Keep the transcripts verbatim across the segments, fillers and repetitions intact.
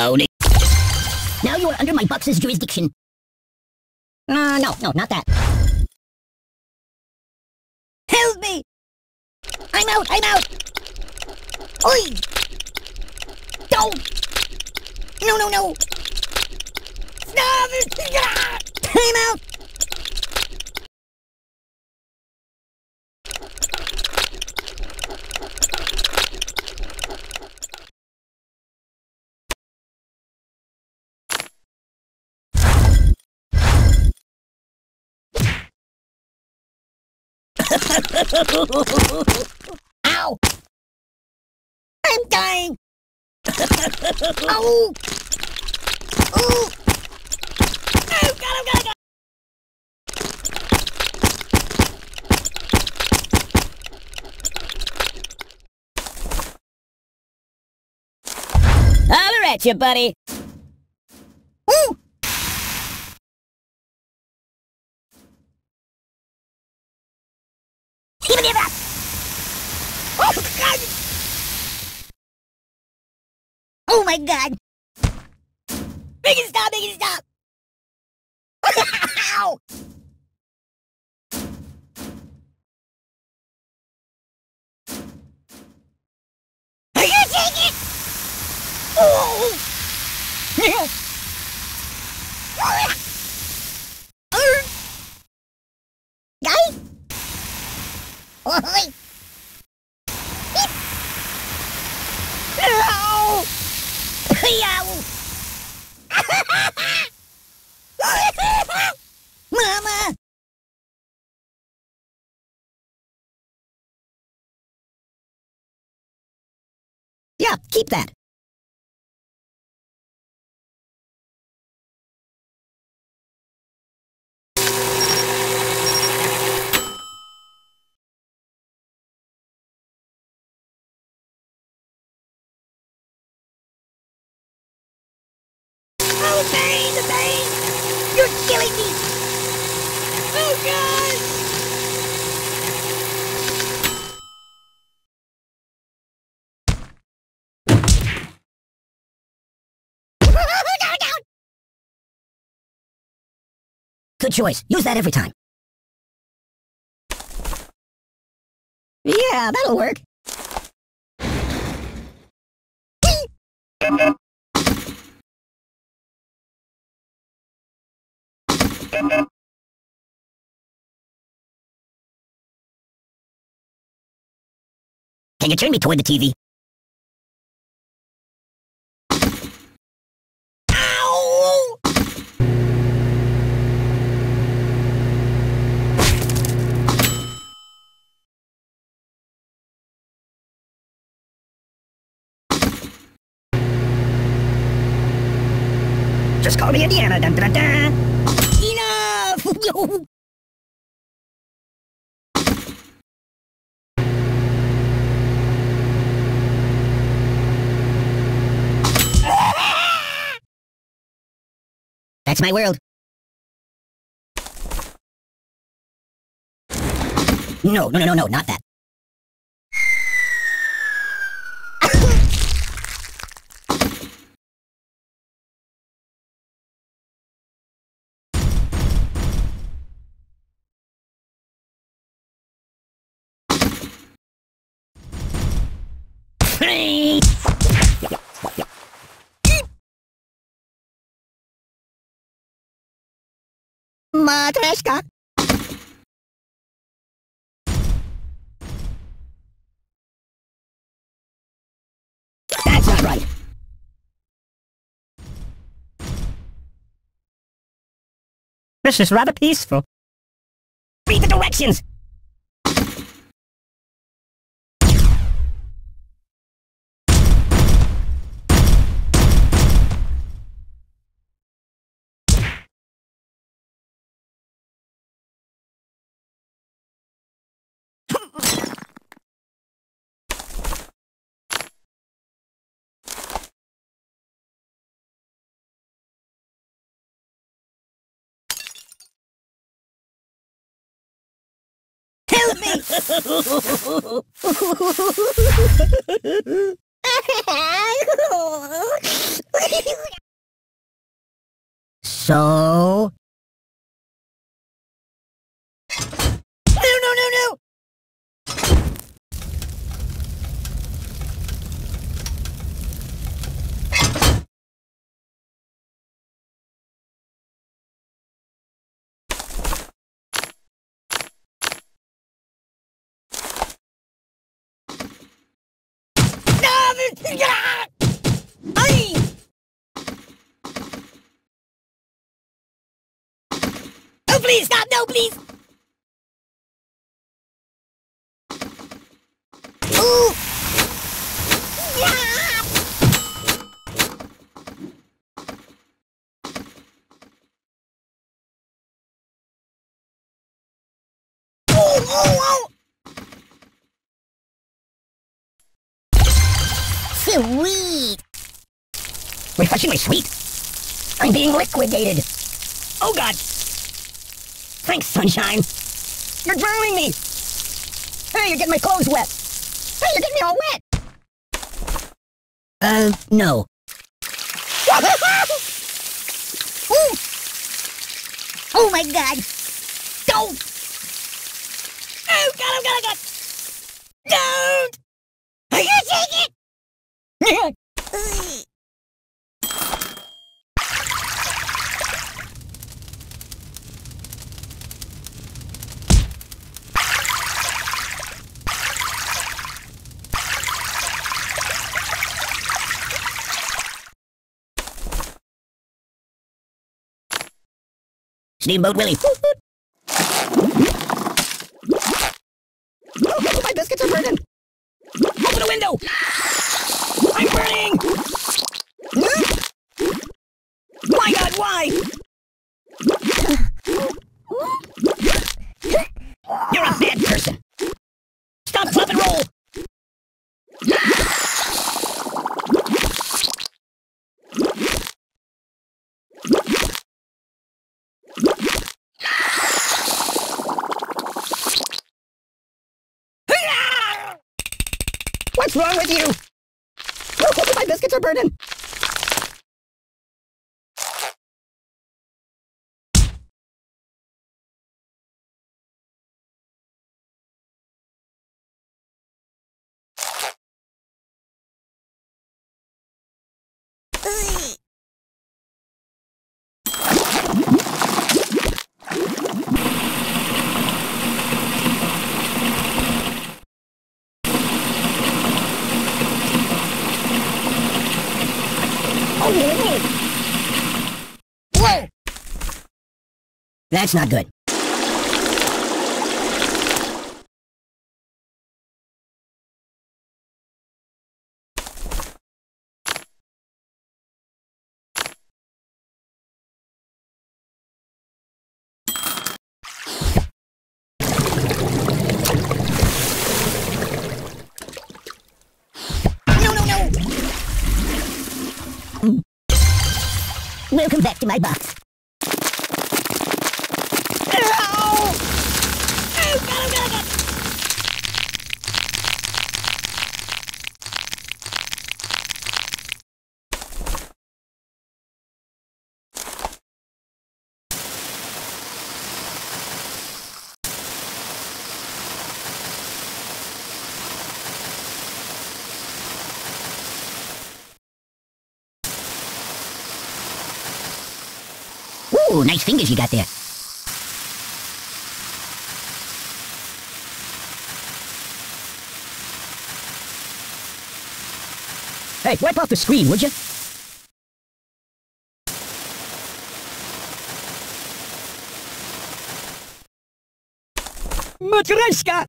Only. Now you are under my box's jurisdiction. Uh, no, no, not that. Help me! I'm out, I'm out! Oi! Don't! No, no, no! Stop it! I'm out! Ow! I'm dying! Ow! Ooh! Oh, God, oh, God, oh, God! Holler at you, buddy! Ooh! Give me that! Oh God! Oh my God! Make it stop! Make it stop! Ow! Are you taking it? Oh! Guy? Oi! Beep! Ow! Yow! Mama! Yeah, keep that. Oh, pain, the pain! You're killing me! Oh, God! Down, down! Good choice. Use that every time. Yeah, that'll work. Can you turn me toward the T V? Ow! Just call me Indiana, dun dun dun! Enough! That's my world. No, no, no, no, no, not that. Hey! Matryoshka. That's not right. This is rather peaceful. Read the directions. Help me! So? No, no, no, no! No, please, stop, no, please. Ooh. Yeah. Ooh, ooh, ooh. Sweet! Refreshing my sweet! I'm being liquidated! Oh god! Thanks, sunshine! You're drowning me! Hey, you're getting my clothes wet! Hey, you're getting me all wet! Uh, no. Ooh. Oh my god! Don't! Oh god, oh god, oh god! Don't! Are you taking it? Ugh. Steamboat Willie. Oh, my biscuits are burning. Open a window. I'm burning! Huh? My god, why? You're a bad person. Stop, flop, and roll! What's wrong with you? My biscuits are burning. Whoa! That's not good. Welcome back to my box. Ow! Oh, God, oh, God, God. Ooh, nice fingers you got there. Hey, wipe off the screen, would you? Matryoshka!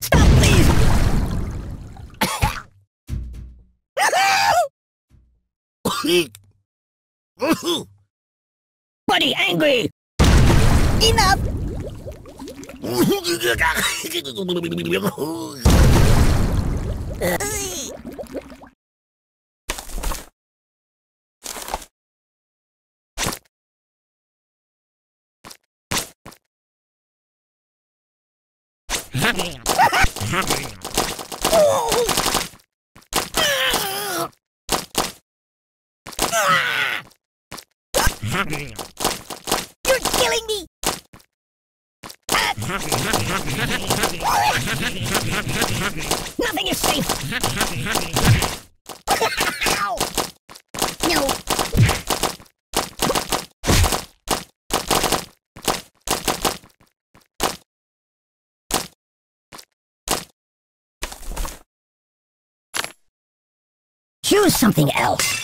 Stop, please! Buddy, angry! Enough! uh. oh. You're killing me! Nothing is safe! Ow! No! Choose something else!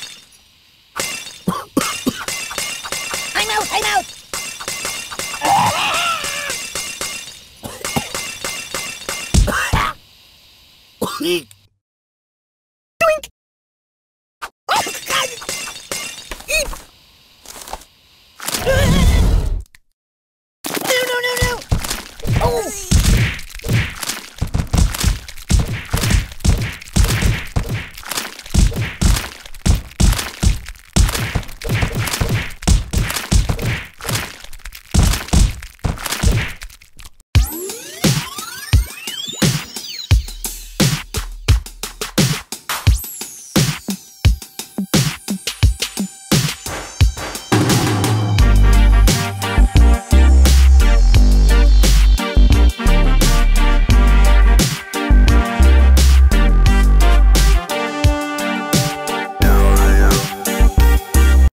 I'm out!